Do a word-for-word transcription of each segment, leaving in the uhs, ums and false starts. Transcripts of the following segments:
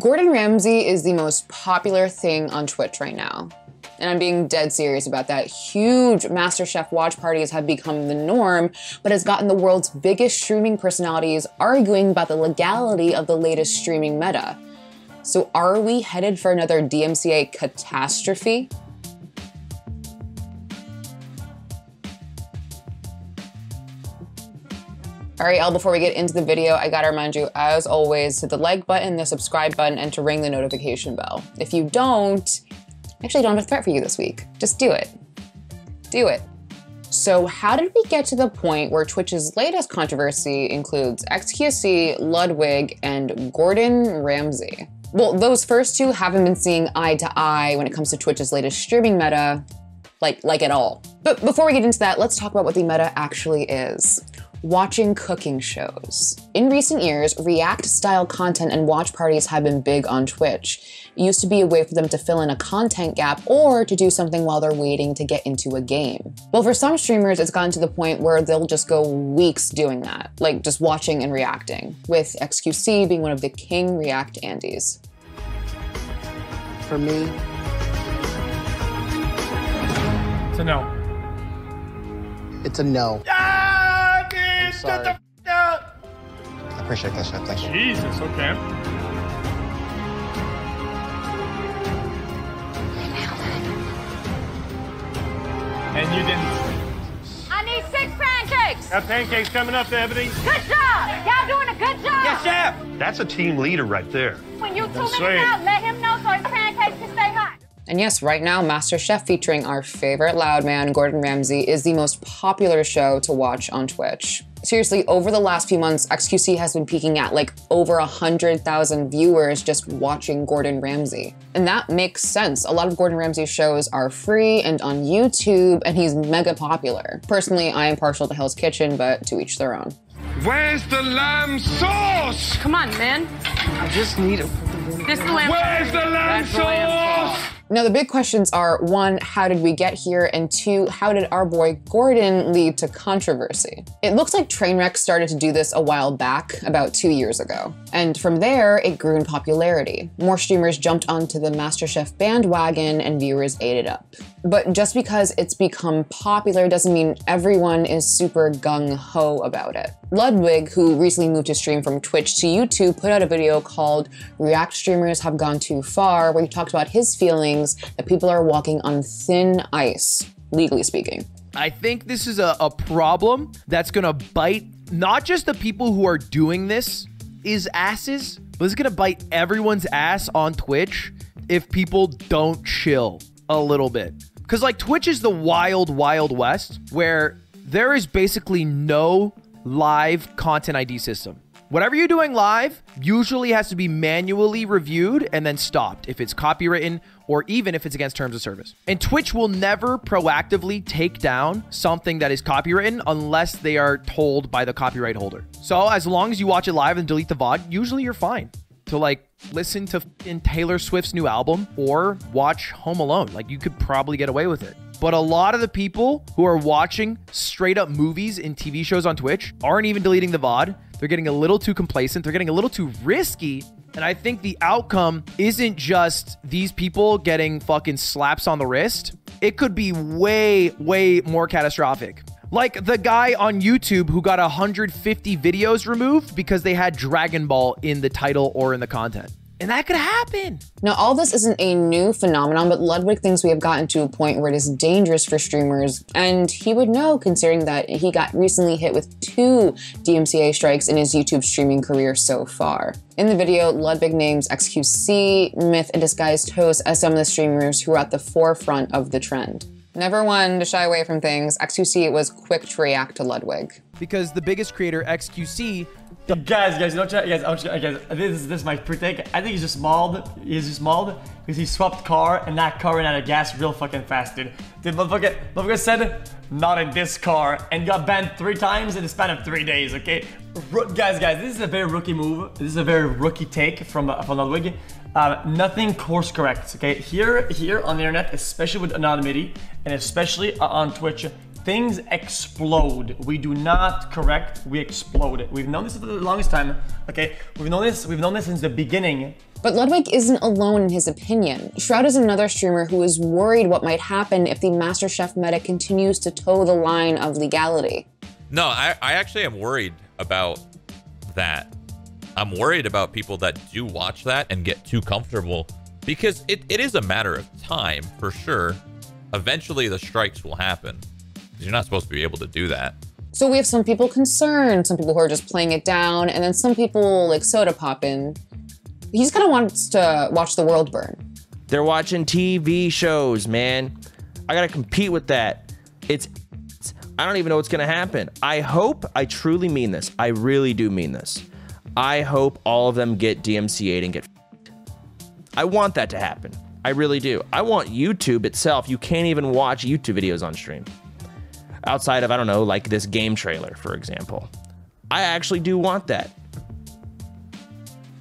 Gordon Ramsay is the most popular thing on Twitch right now. And I'm being dead serious about that. Huge MasterChef watch parties have become the norm, but has gotten the world's biggest streaming personalities arguing about the legality of the latest streaming meta. So are we headed for another D M C A catastrophe? All right, y'all, before we get into the video, I gotta remind you, as always, to the like button, the subscribe button, and to ring the notification bell. If you don't, I actually don't have a threat for you this week. Just do it. Do it. So how did we get to the point where Twitch's latest controversy includes xQc, Ludwig, and Gordon Ramsay? Well, those first two haven't been seeing eye to eye when it comes to Twitch's latest streaming meta, like, like at all. But before we get into that, let's talk about what the meta actually is. Watching cooking shows. In recent years, react-style content and watch parties have been big on Twitch. It used to be a way for them to fill in a content gap or to do something while they're waiting to get into a game. Well, for some streamers, it's gotten to the point where they'll just go weeks doing that, like just watching and reacting, with xQc being one of the king react Andes. For me, it's a no. It's a no. Ah! Sorry. Get the f out. I appreciate that shit, thank you. Jesus, okay. And you didn't. I need six pancakes. Got pancakes coming up, Ebony. Good job. Y'all doing a good job. Yes, chef. That's a team leader right there. When you two minutes out, let him know so his pancakes can stay hot. And yes, right now, MasterChef featuring our favorite loud man, Gordon Ramsay, is the most popular show to watch on Twitch. Seriously, over the last few months, xQc has been peaking at like over one hundred thousand viewers just watching Gordon Ramsay. And that makes sense. A lot of Gordon Ramsay's shows are free and on YouTube, and he's mega popular. Personally, I am partial to Hell's Kitchen, but to each their own. Where's the lamb sauce? Come on, man. I just need it. This is the lamb Where's sauce. the lamb That's sauce? The lamb sauce. Now, the big questions are, one, how did we get here? And two, how did our boy Gordon lead to controversy? It looks like Trainwrecks started to do this a while back, about two years ago. And from there, it grew in popularity. More streamers jumped onto the MasterChef bandwagon and viewers ate it up. But just because it's become popular doesn't mean everyone is super gung-ho about it. Ludwig, who recently moved his stream from Twitch to YouTube, put out a video called React Streamers Have Gone Too Far, where he talked about his feelings that people are walking on thin ice, legally speaking. I think this is a, a problem that's gonna bite not just the people who are doing this is asses, but it's gonna bite everyone's ass on Twitch if people don't chill a little bit. Because like Twitch is the wild, wild west where there is basically no live content I D system. Whatever you're doing live usually has to be manually reviewed and then stopped if it's copywritten or even if it's against terms of service. And Twitch will never proactively take down something that is copywritten unless they are told by the copyright holder. So as long as you watch it live and delete the V O D, usually you're fine to like listen to f***ing Taylor Swift's new album or watch Home Alone. Like you could probably get away with it. But a lot of the people who are watching straight up movies and T V shows on Twitch aren't even deleting the V O D. They're getting a little too complacent. They're getting a little too risky. And I think the outcome isn't just these people getting fucking slaps on the wrist. It could be way, way more catastrophic. Like the guy on YouTube who got one hundred fifty videos removed because they had Dragon Ball in the title or in the content. And that could happen. Now, all this isn't a new phenomenon, but Ludwig thinks we have gotten to a point where it is dangerous for streamers. And he would know, considering that he got recently hit with two D M C A strikes in his YouTube streaming career so far. In the video, Ludwig names xQc, Myth, and Disguised Toast as some of the streamers who are at the forefront of the trend. Never one to shy away from things, xQc was quick to react to Ludwig. Because the biggest creator, xQc, Guys, guys, don't try, guys, don't try, guys, this is, this is my pre take. I think he's just mauled, he's just mauled, because he swapped car, and that car ran out of gas real fucking fast, dude. Dude, motherfucker, motherfucker said, not in this car, and got banned three times in the span of three days, okay? Ro guys, guys, this is a very rookie move, this is a very rookie take from, uh, from Ludwig. Uh, nothing course corrects, okay? Here, here on the internet, especially with anonymity, and especially uh, on Twitch, things explode. We do not correct, we explode. We've known this for the longest time, okay? We've known this, we've known this since the beginning But Ludwig isn't alone in his opinion. Shroud is another streamer who is worried what might happen if the MasterChef meta continues to toe the line of legality. No, I, I actually am worried about that. I'm worried about people that do watch that and get too comfortable, because it, it is a matter of time for sure. Eventually the strikes will happen. You're not supposed to be able to do that. So we have some people concerned, some people who are just playing it down, and then some people like Soda Poppin'. He's kind of wants to watch the world burn. They're watching T V shows, man. I gotta compete with that. It's, it's I don't even know what's gonna happen. I hope, I truly mean this. I really do mean this. I hope all of them get D M C A'd and get f***ed. I want that to happen. I really do. I want YouTube itself. You can't even watch YouTube videos on stream. Outside of, I don't know, like this game trailer, for example. I actually do want that.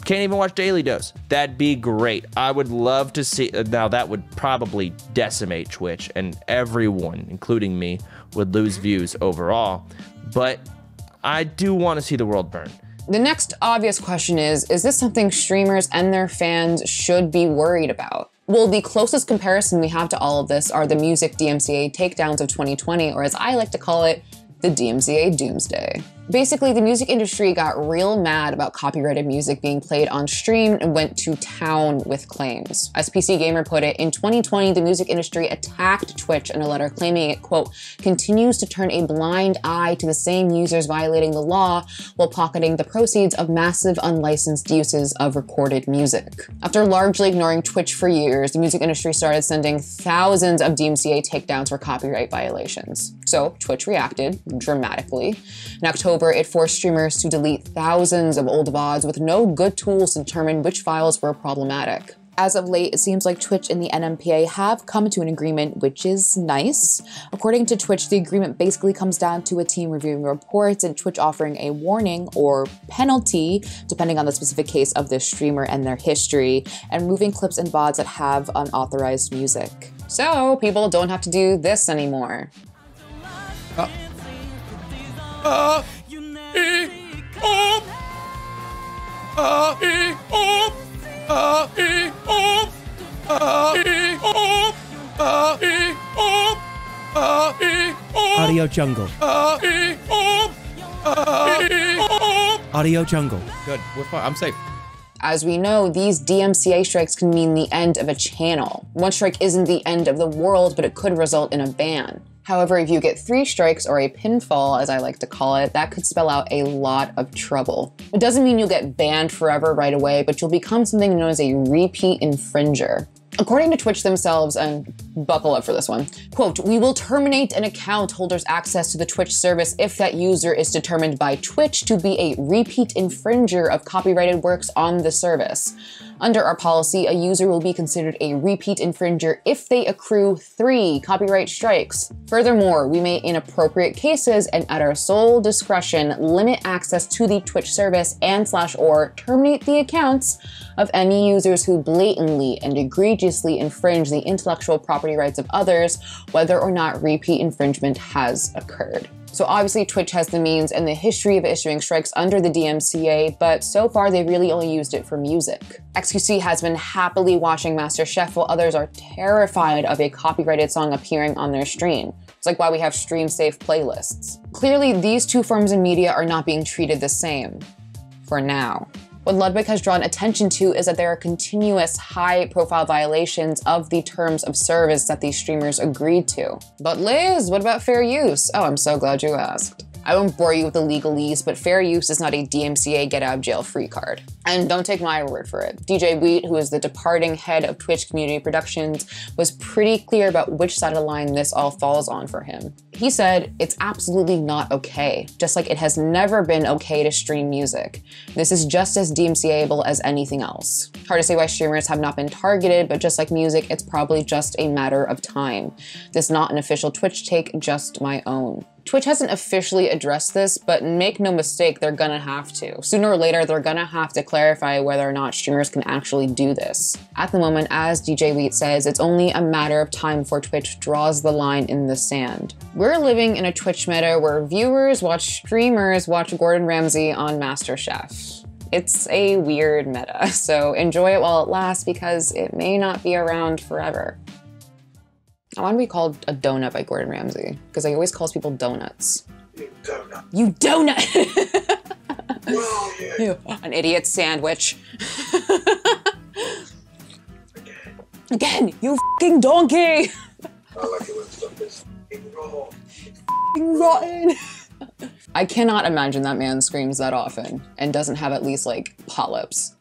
Can't even watch Daily Dose. That'd be great. I would love to see. Now that would probably decimate Twitch, and everyone, including me, would lose views overall. But I do want to see the world burn. The next obvious question is, is this something streamers and their fans should be worried about? Well, the closest comparison we have to all of this are the music D M C A takedowns of twenty twenty, or as I like to call it, the D M C A doomsday. Basically, the music industry got real mad about copyrighted music being played on stream and went to town with claims. As P C Gamer put it, in twenty twenty, the music industry attacked Twitch in a letter claiming it, quote, continues to turn a blind eye to the same users violating the law while pocketing the proceeds of massive unlicensed uses of recorded music. After largely ignoring Twitch for years, the music industry started sending thousands of D M C A takedowns for copyright violations. So Twitch reacted dramatically. In October, it forced streamers to delete thousands of old V O Ds with no good tools to determine which files were problematic. As of late, it seems like Twitch and the N M P A have come to an agreement, which is nice. According to Twitch, the agreement basically comes down to a team reviewing reports and Twitch offering a warning or penalty, depending on the specific case of the streamer and their history, and removing clips and V O Ds that have unauthorized music. So people don't have to do this anymore. Oh. Oh. Audiojungle. Audiojungle. Good. We're fine. I'm safe. As we know, these D M C A strikes can mean the end of a channel. One strike isn't the end of the world, but it could result in a ban. However, if you get three strikes, or a pinfall, as I like to call it, that could spell out a lot of trouble. It doesn't mean you'll get banned forever right away, but you'll become something known as a repeat infringer. According to Twitch themselves, and buckle up for this one, quote, we will terminate an account holder's access to the Twitch service if that user is determined by Twitch to be a repeat infringer of copyrighted works on the service. Under our policy, a user will be considered a repeat infringer if they accrue three copyright strikes. Furthermore, we may, in appropriate cases and at our sole discretion, limit access to the Twitch service and slash or terminate the accounts of any users who blatantly and egregiously infringe the intellectual property rights of others, whether or not repeat infringement has occurred. So obviously Twitch has the means and the history of issuing strikes under the D M C A, but so far they really only used it for music. xQc has been happily watching MasterChef while others are terrified of a copyrighted song appearing on their stream. It's like why we have stream-safe playlists. Clearly, these two forms of media are not being treated the same, for now. What Ludwig has drawn attention to is that there are continuous high-profile violations of the terms of service that these streamers agreed to. But Liz, what about fair use? Oh, I'm so glad you asked. I won't bore you with the legalese, but fair use is not a D M C A get-out-of-jail-free card. And don't take my word for it. D J Wheat, who is the departing head of Twitch Community Productions, was pretty clear about which side of the line this all falls on for him. He said, it's absolutely not okay, just like it has never been okay to stream music. This is just as D M C A-able as anything else. Hard to say why streamers have not been targeted, but just like music, it's probably just a matter of time. This is not an official Twitch take, just my own. Twitch hasn't officially addressed this, but make no mistake, they're gonna have to. Sooner or later, they're gonna have to clarify whether or not streamers can actually do this. At the moment, as D J Wheat says, it's only a matter of time before Twitch draws the line in the sand. We're living in a Twitch meta where viewers watch streamers watch Gordon Ramsay on MasterChef. It's a weird meta, so enjoy it while it lasts because it may not be around forever. I want to be called a donut by Gordon Ramsay because he always calls people donuts. You donut. You donut! Well, yeah. Ew, an idiot sandwich. Again. Again, you f***ing donkey! I like it when stuff is f***ing raw. F***ing rotten. I cannot imagine that man screams that often and doesn't have at least like polyps.